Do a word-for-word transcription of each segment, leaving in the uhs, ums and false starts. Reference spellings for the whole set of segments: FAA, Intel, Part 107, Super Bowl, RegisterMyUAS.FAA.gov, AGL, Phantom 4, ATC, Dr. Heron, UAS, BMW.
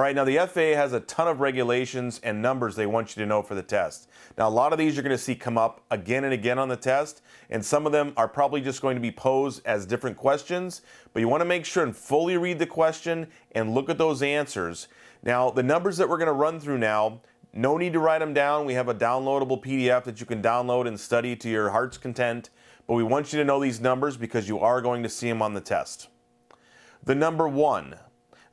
All right, now the F A A has a ton of regulations and numbers they want you to know for the test. Now, a lot of these you're going to see come up again and again on the test, and some of them are probably just going to be posed as different questions, but you want to make sure and fully read the question and look at those answers. Now, the numbers that we're going to run through now, no need to write them down. We have a downloadable P D F that you can download and study to your heart's content, but we want you to know these numbers because you are going to see them on the test. The number one,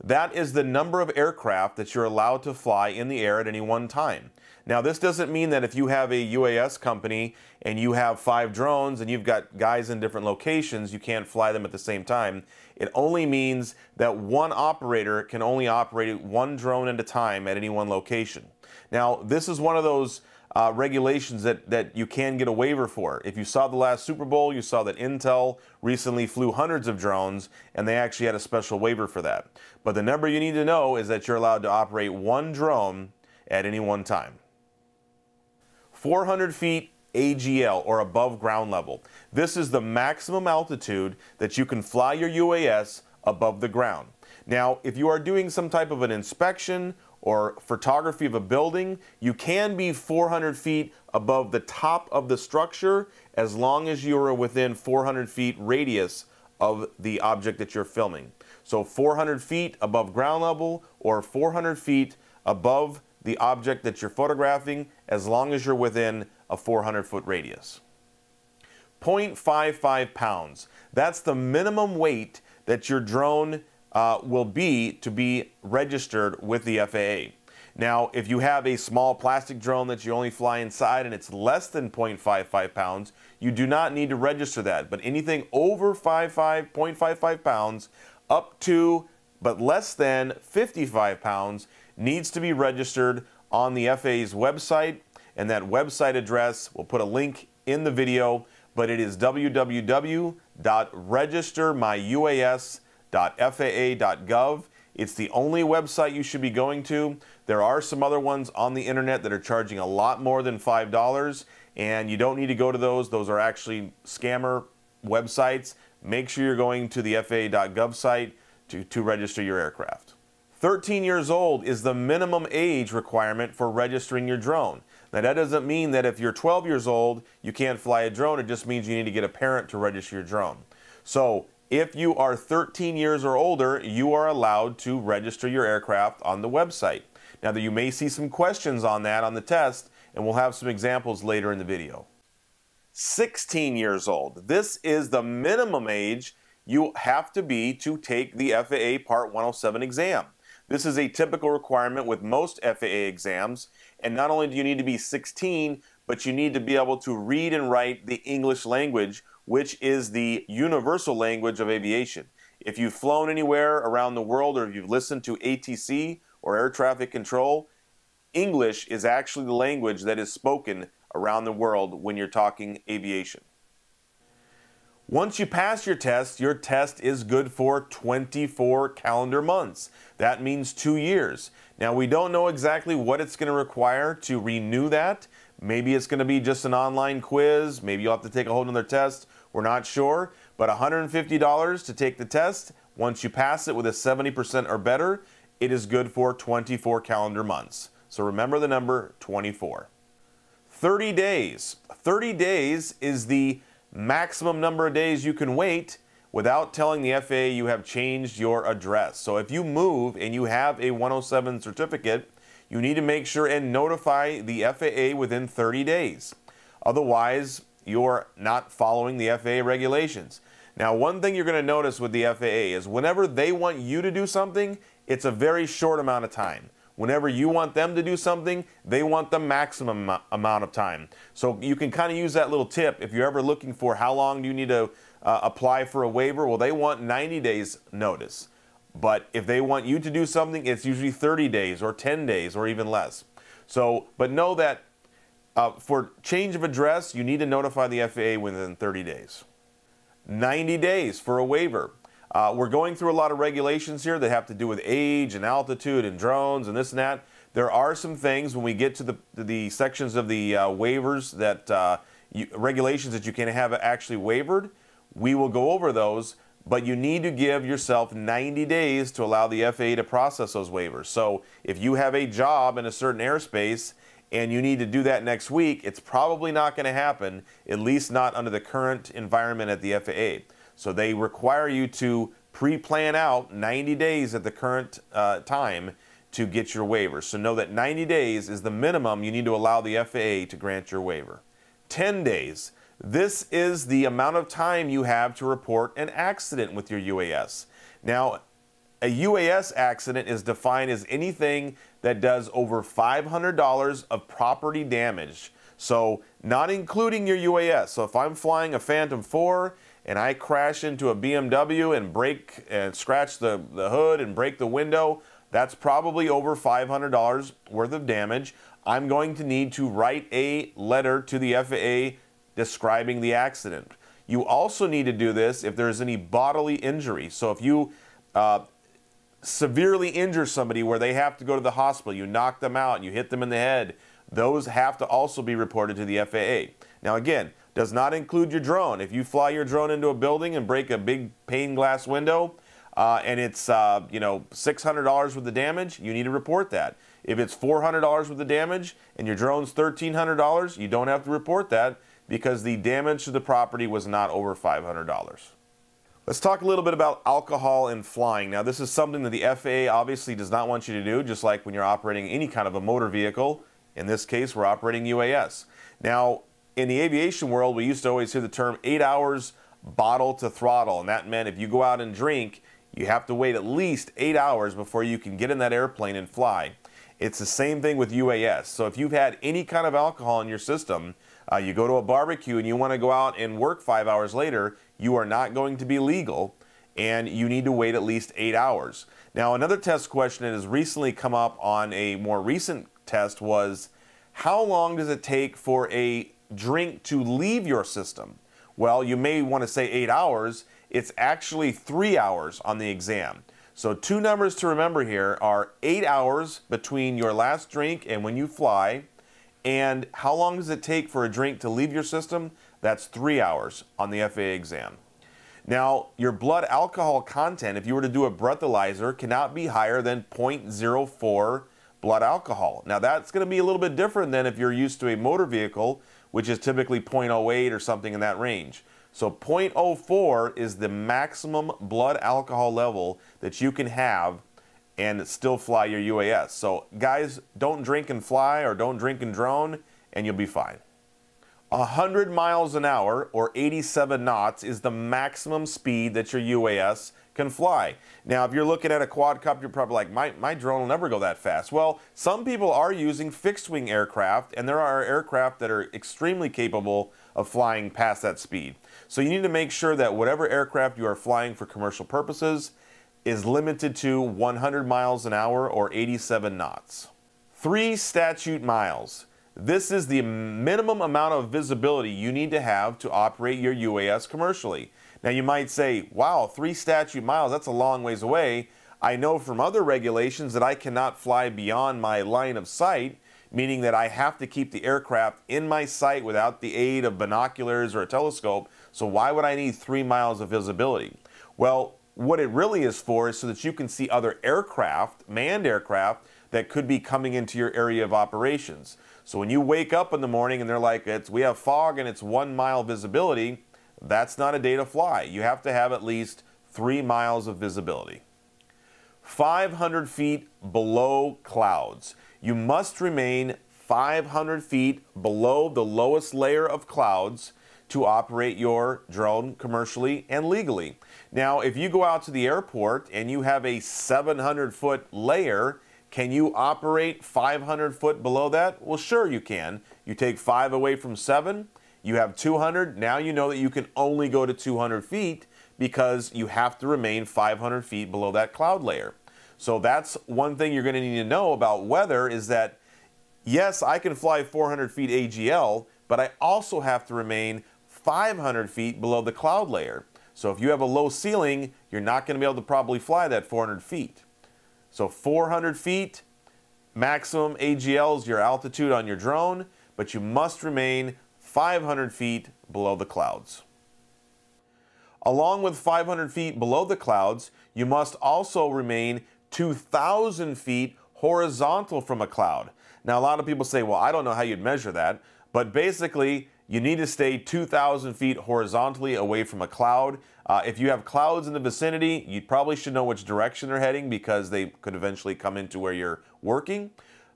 that is the number of aircraft that you're allowed to fly in the air at any one time. Now, this doesn't mean that if you have a U A S company and you have five drones and you've got guys in different locations, you can't fly them at the same time. It only means that one operator can only operate one drone at a time at any one location. Now, this is one of those uh, regulations that, that you can get a waiver for. If you saw the last Super Bowl, you saw that Intel recently flew hundreds of drones and they actually had a special waiver for that. But the number you need to know is that you're allowed to operate one drone at any one time. four hundred feet A G L, or above ground level. This is the maximum altitude that you can fly your U A S above the ground. Now, if you are doing some type of an inspection or photography of a building, you can be four hundred feet above the top of the structure as long as you are within four hundred feet radius of the object that you're filming. So four hundred feet above ground level or four hundred feet above the object that you're photographing, as long as you're within a four hundred foot radius. zero point five five pounds. That's the minimum weight that your drone uh, will be to be registered with the F A A. Now, if you have a small plastic drone that you only fly inside and it's less than zero point five five pounds, you do not need to register that. But anything over zero point five five pounds, up to but less than fifty-five pounds, needs to be registered on the F A A's website, and that website address, we'll put a link in the video, but it is w w w dot register my U A S dot F A A dot gov. It's the only website you should be going to. There are some other ones on the internet that are charging a lot more than five dollars, and you don't need to go to those. Those are actually scammer websites. Make sure you're going to the F A A dot gov site to, to register your aircraft. thirteen years old is the minimum age requirement for registering your drone. Now, that doesn't mean that if you're twelve years old, you can't fly a drone. It just means you need to get a parent to register your drone. So if you are thirteen years or older, you are allowed to register your aircraft on the website. Now, that you may see some questions on that on the test, and we'll have some examples later in the video. sixteen years old. This is the minimum age you have to be to take the F A A Part one oh seven exam. This is a typical requirement with most F A A exams, and not only do you need to be sixteen, but you need to be able to read and write the English language, which is the universal language of aviation. If you've flown anywhere around the world or if you've listened to A T C or air traffic control, English is actually the language that is spoken around the world when you're talking aviation. Once you pass your test, your test is good for twenty-four calendar months. That means two years. Now, we don't know exactly what it's going to require to renew that. Maybe it's going to be just an online quiz. Maybe you'll have to take a whole nother test. We're not sure. But one hundred fifty dollars to take the test. Once you pass it with a seventy percent or better, it is good for twenty-four calendar months. So remember the number twenty-four. thirty days. thirty days is the maximum number of days you can wait without telling the F A A you have changed your address. So if you move and you have a one oh seven certificate, you need to make sure and notify the F A A within thirty days. Otherwise, you're not following the F A A regulations. Now, one thing you're going to notice with the F A A is whenever they want you to do something, it's a very short amount of time. Whenever you want them to do something, they want the maximum amount of time. So you can kind of use that little tip. If you're ever looking for how long do you need to uh, apply for a waiver, well, they want ninety days notice. But if they want you to do something, it's usually thirty days or ten days or even less. So, but know that uh, for change of address, you need to notify the F A A within thirty days. ninety days for a waiver. Uh, we're going through a lot of regulations here that have to do with age and altitude and drones and this and that. There are some things when we get to the, the sections of the uh, waivers that uh, you, regulations that you can have actually waivered. We will go over those, But you need to give yourself ninety days to allow the F A A to process those waivers. So if you have a job in a certain airspace and you need to do that next week, it's probably not going to happen, at least not under the current environment at the F A A. So they require you to pre-plan out ninety days at the current uh, time to get your waiver. So know that ninety days is the minimum you need to allow the F A A to grant your waiver. ten days. This is the amount of time you have to report an accident with your U A S. Now, a U A S accident is defined as anything that does over five hundred dollars of property damage. So, not including your U A S. So, if I'm flying a Phantom four and I crash into a B M W and break and scratch the, the hood and break the window, that's probably over five hundred dollars worth of damage. I'm going to need to write a letter to the F A A describing the accident. You also need to do this if there's any bodily injury. So if you uh, severely injure somebody where they have to go to the hospital, you knock them out, you hit them in the head, those have to also be reported to the F A A. Now again, does not include your drone. If you fly your drone into a building and break a big pane glass window, uh, and it's uh, you know six hundred dollars with the damage, you need to report that. If it's four hundred dollars with the damage and your drone's thirteen hundred dollars, you don't have to report that, because the damage to the property was not over five hundred dollars. Let's talk a little bit about alcohol and flying. Now, this is something that the F A A obviously does not want you to do, just like when you're operating any kind of a motor vehicle. In this case, we're operating U A S. Now, in the aviation world, we used to always hear the term eight hours bottle to throttle, and that meant if you go out and drink, you have to wait at least eight hours before you can get in that airplane and fly. It's the same thing with U A S. So if you've had any kind of alcohol in your system, Uh, you go to a barbecue and you want to go out and work five hours later, you are not going to be legal, and you need to wait at least eight hours. Now, another test question that has recently come up on a more recent test was, how long does it take for a drink to leave your system? Well, you may want to say eight hours. It's actually three hours on the exam. So two numbers to remember here are eight hours between your last drink and when you fly, and how long does it take for a drink to leave your system? That's three hours on the F A A exam. Now, your blood alcohol content, if you were to do a breathalyzer, cannot be higher than zero point zero four blood alcohol. Now, that's going to be a little bit different than if you're used to a motor vehicle, which is typically zero point zero eight or something in that range. So zero point zero four is the maximum blood alcohol level that you can have and still fly your U A S. So guys, don't drink and fly, or don't drink and drone, and you'll be fine. one hundred miles an hour or eighty-seven knots is the maximum speed that your U A S can fly. Now, if you're looking at a quadcopter, you're probably like, my, my drone will never go that fast. Well, some people are using fixed wing aircraft, and there are aircraft that are extremely capable of flying past that speed. So you need to make sure that whatever aircraft you are flying for commercial purposes is limited to one hundred miles an hour or eighty-seven knots. Three statute miles. This is the minimum amount of visibility you need to have to operate your U A S commercially. Now you might say, wow, three statute miles, that's a long ways away. I know from other regulations that I cannot fly beyond my line of sight, meaning that I have to keep the aircraft in my sight without the aid of binoculars or a telescope. So why would I need three miles of visibility? Well, what it really is for is so that you can see other aircraft, manned aircraft, that could be coming into your area of operations. So when you wake up in the morning and they're like, it's, we have fog and it's one mile visibility, that's not a day to fly. You have to have at least three miles of visibility. five hundred feet below clouds. You must remain five hundred feet below the lowest layer of clouds to operate your drone commercially and legally. Now, if you go out to the airport and you have a seven hundred foot layer, can you operate five hundred foot below that? Well, sure you can. You take five away from seven, you have two hundred. Now you know that you can only go to two hundred feet because you have to remain five hundred feet below that cloud layer. So that's one thing you're gonna need to know about weather, is that, yes, I can fly four hundred feet A G L, but I also have to remain five hundred feet below the cloud layer. So if you have a low ceiling, you're not going to be able to probably fly that four hundred feet. So four hundred feet, maximum A G L is your altitude on your drone, but you must remain five hundred feet below the clouds. Along with five hundred feet below the clouds, you must also remain two thousand feet horizontal from a cloud. Now, a lot of people say, well, I don't know how you'd measure that, but basically, you need to stay two thousand feet horizontally away from a cloud. Uh, if you have clouds in the vicinity, you probably should know which direction they're heading because they could eventually come into where you're working.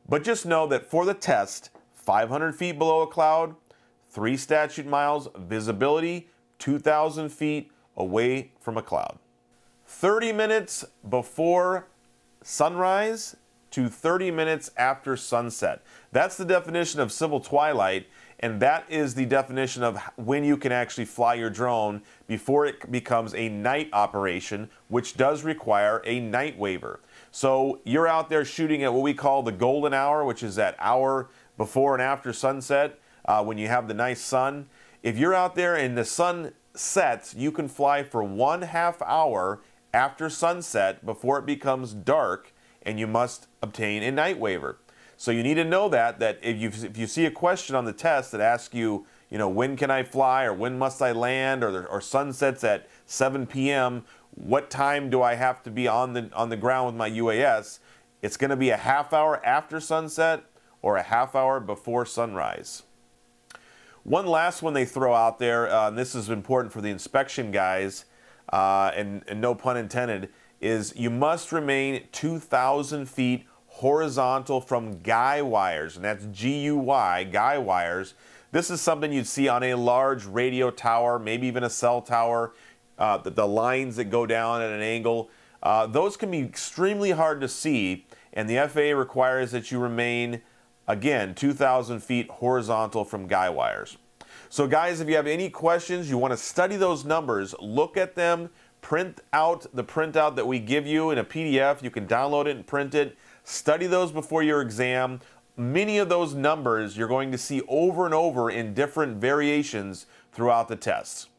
But just know that for the test, five hundred feet below a cloud, three statute miles, visibility, two thousand feet away from a cloud. thirty minutes before sunrise to thirty minutes after sunset. That's the definition of civil twilight. And that is the definition of when you can actually fly your drone before it becomes a night operation, which does require a night waiver. So you're out there shooting at what we call the golden hour, which is that hour before and after sunset uh, when you have the nice sun. If you're out there and the sun sets, you can fly for one half hour after sunset before it becomes dark, and you must obtain a night waiver. So you need to know that, that if you, if you see a question on the test that asks you, you know, when can I fly, or when must I land, or, or sunsets at seven p m, what time do I have to be on the, on the ground with my U A S? It's going to be a half hour after sunset or a half hour before sunrise. One last one they throw out there, uh, and this is important for the inspection guys, uh, and, and no pun intended, is you must remain two thousand feet horizontal from guy wires, and that's G U Y, guy wires. This is something you'd see on a large radio tower, maybe even a cell tower, uh, the, the lines that go down at an angle. Uh, those can be extremely hard to see, and the F A A requires that you remain, again, two thousand feet horizontal from guy wires. So guys, if you have any questions, you want to study those numbers, look at them, print out the printout that we give you in a P D F. You can download it and print it. Study those before your exam. Many of those numbers you're going to see over and over in different variations throughout the tests.